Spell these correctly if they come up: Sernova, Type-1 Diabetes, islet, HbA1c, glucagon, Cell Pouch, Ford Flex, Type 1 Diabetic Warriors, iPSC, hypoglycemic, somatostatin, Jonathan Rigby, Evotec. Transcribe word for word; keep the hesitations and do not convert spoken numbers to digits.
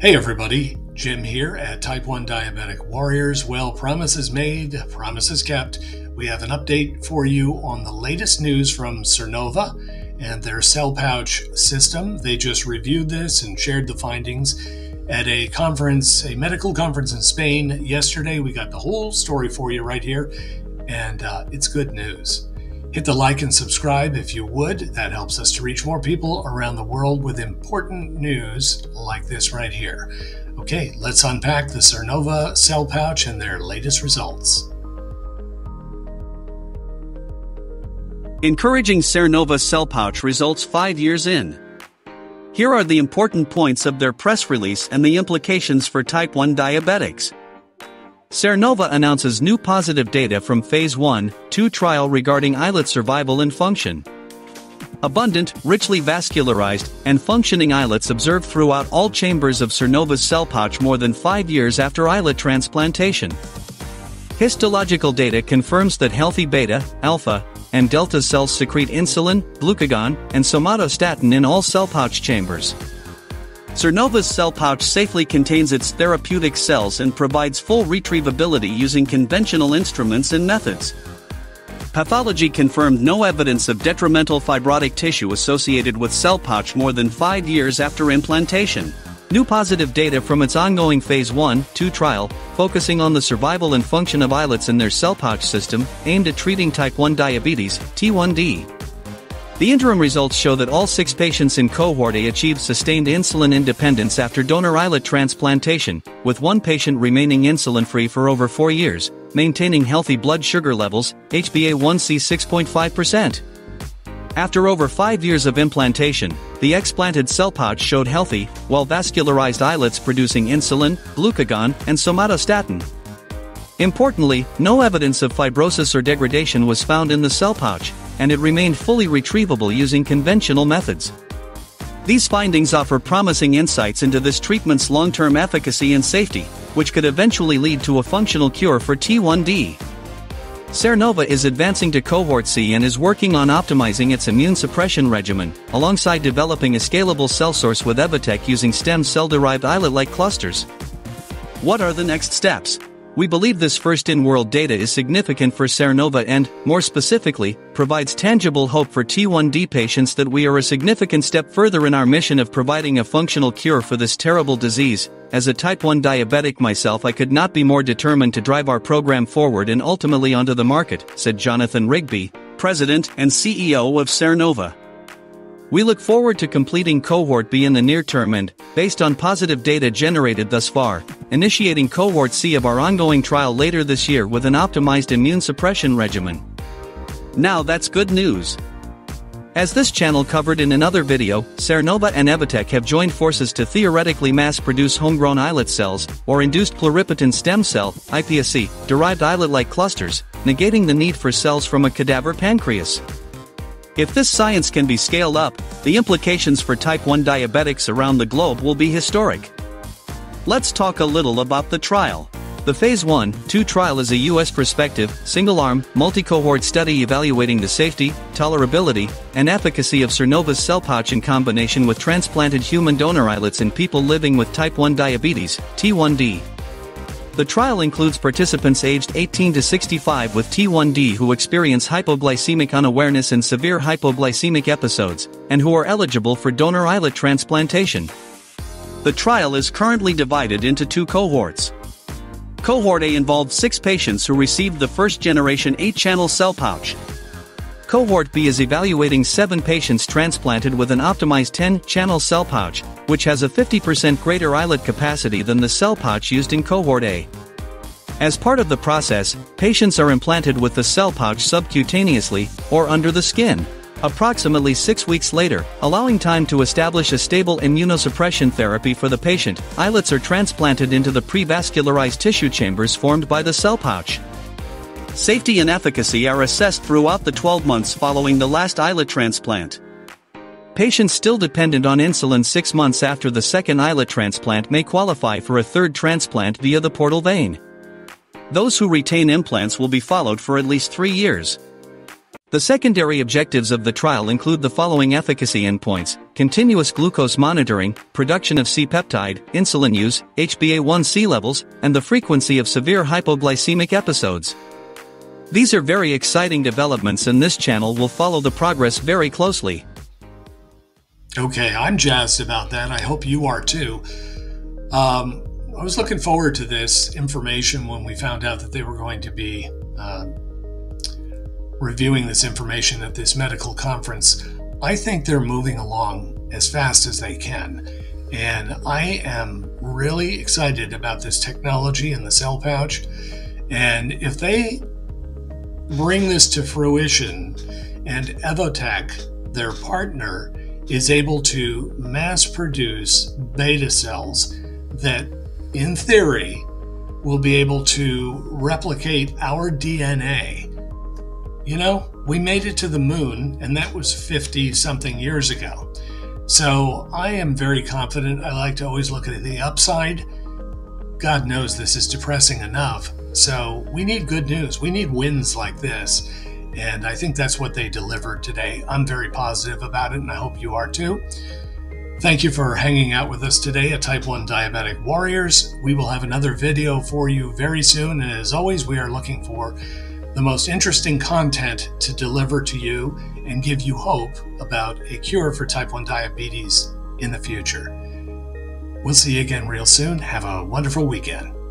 Hey everybody, Jim here at Type one Diabetic Warriors. Well, promises made, promises kept. We have an update for you on the latest news from Sernova and their Cell Pouch system. They just reviewed this and shared the findings at a conference, a medical conference in Spain yesterday. We got the whole story for you right here, and uh, it's good news. Hit the like and subscribe if you would. That helps us to reach more people around the world with important news like this right here. Okay, let's unpack the Sernova Cell Pouch and their latest results. Encouraging Sernova Cell Pouch results five years in. Here are the important points of their press release and the implications for type one diabetics. Sernova announces new positive data from Phase one two trial regarding islet survival and function. Abundant, richly vascularized, and functioning islets observed throughout all chambers of Sernova's cell pouch more than five years after islet transplantation. Histological data confirms that healthy beta, alpha, and delta cells secrete insulin, glucagon, and somatostatin in all cell pouch chambers. Sernova's cell pouch safely contains its therapeutic cells and provides full retrievability using conventional instruments and methods. Pathology confirmed no evidence of detrimental fibrotic tissue associated with cell pouch more than five years after implantation. New positive data from its ongoing Phase one two trial, focusing on the survival and function of islets in their cell pouch system, aimed at treating type one diabetes, T one D. The interim results show that all six patients in cohort A achieved sustained insulin independence after donor islet transplantation, with one patient remaining insulin-free for over four years, maintaining healthy blood sugar levels, H b A one c six point five percent. After over five years of implantation, the explanted cell pouch showed healthy, well-vascularized islets producing insulin, glucagon, and somatostatin. Importantly, no evidence of fibrosis or degradation was found in the cell pouch, and it remained fully retrievable using conventional methods. These findings offer promising insights into this treatment's long-term efficacy and safety, which could eventually lead to a functional cure for T one D. Sernova is advancing to Cohort C and is working on optimizing its immune suppression regimen, alongside developing a scalable cell source with Evotec using stem cell-derived islet-like clusters. What are the next steps? We believe this first-in-world data is significant for Sernova and, more specifically, provides tangible hope for T one D patients that we are a significant step further in our mission of providing a functional cure for this terrible disease. As a type one diabetic myself, I could not be more determined to drive our program forward and ultimately onto the market, said Jonathan Rigby, President and C E O of Sernova. We look forward to completing Cohort B in the near term and, based on positive data generated thus far, initiating Cohort C of our ongoing trial later this year with an optimized immune suppression regimen. Now that's good news. As this channel covered in another video, Sernova and Evotec have joined forces to theoretically mass-produce homegrown islet cells, or induced pluripotent stem cell, I P S C, derived islet-like clusters, negating the need for cells from a cadaver pancreas. If this science can be scaled up, the implications for type one diabetics around the globe will be historic. Let's talk a little about the trial. The Phase one two trial is a U S prospective, single-arm, multi-cohort study evaluating the safety, tolerability, and efficacy of Sernova's cell pouch in combination with transplanted human donor islets in people living with type one diabetes, T one D. The trial includes participants aged eighteen to sixty-five with T one D who experience hypoglycemic unawareness and severe hypoglycemic episodes, and who are eligible for donor islet transplantation. The trial is currently divided into two cohorts. Cohort A involved six patients who received the first-generation eight-channel cell pouch. Cohort B is evaluating seven patients transplanted with an optimized ten-channel cell pouch, which has a fifty percent greater islet capacity than the cell pouch used in Cohort A. As part of the process, patients are implanted with the cell pouch subcutaneously, or under the skin, approximately six weeks later, allowing time to establish a stable immunosuppression therapy for the patient. Islets are transplanted into the pre-vascularized tissue chambers formed by the cell pouch. Safety and efficacy are assessed throughout the twelve months following the last islet transplant. Patients still dependent on insulin six months after the second islet transplant may qualify for a third transplant via the portal vein. Those who retain implants will be followed for at least three years. The secondary objectives of the trial include the following efficacy endpoints: continuous glucose monitoring, production of C peptide, insulin use, H b A one c levels, and the frequency of severe hypoglycemic episodes. These are very exciting developments, and this channel will follow the progress very closely. Okay, I'm jazzed about that. I hope you are too. Um, I was looking forward to this information when we found out that they were going to be uh, reviewing this information at this medical conference. I think they're moving along as fast as they can. And I am really excited about this technology and the Cell Pouch. And if they bring this to fruition and Evotec, their partner, is able to mass produce beta cells that, in theory, will be able to replicate our D N A. You know, we made it to the moon, and that was fifty something years ago. So I am very confident. I like to always look at the upside. God knows this is depressing enough. So we need good news. We need wins like this. And I think that's what they delivered today. I'm very positive about it, and I hope you are too. Thank you for hanging out with us today at Type one Diabetic Warriors. We will have another video for you very soon. And as always, we are looking for the most interesting content to deliver to you and give you hope about a cure for type one diabetes in the future. We'll see you again real soon. Have a wonderful weekend.